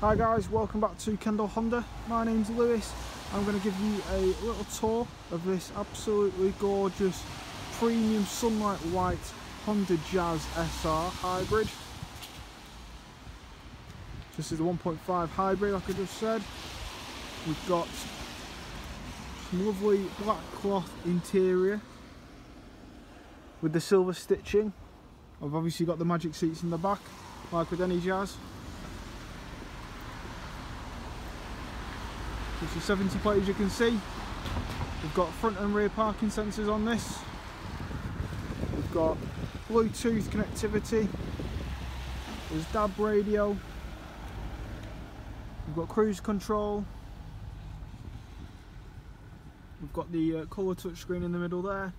Hi guys, welcome back to Kendal Honda. My name's Lewis. I'm going to give you a little tour of this absolutely gorgeous premium sunlight white Honda Jazz SR hybrid. This is the 1.5 hybrid, like I just said. We've got some lovely black cloth interior with the silver stitching. I've obviously got the magic seats in the back, like with any Jazz. It's a 70 plate, as you can see. We've got front and rear parking sensors on this. We've got Bluetooth connectivity. There's DAB radio. We've got cruise control. We've got the colour touchscreen in the middle there.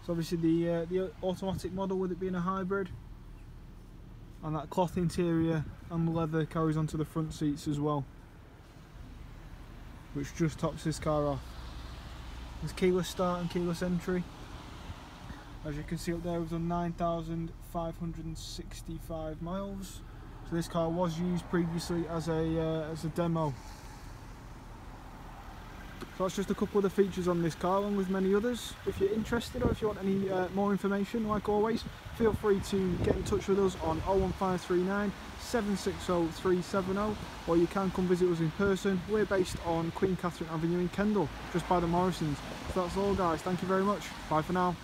It's obviously the automatic model, with it being a hybrid. And that cloth interior and leather carries onto the front seats as well, which just tops this car off. There's keyless start and keyless entry. As you can see up there, we've done 9,565 miles. So this car was used previously as a demo. So that's just a couple of the features on this car, along with many others. If you're interested, or if you want any more information, like always, feel free to get in touch with us on 01539 760 370, or you can come visit us in person. We're based on Queen Katherine's Avenue in Kendal, just by the Morrisons. So that's all guys, thank you very much, bye for now.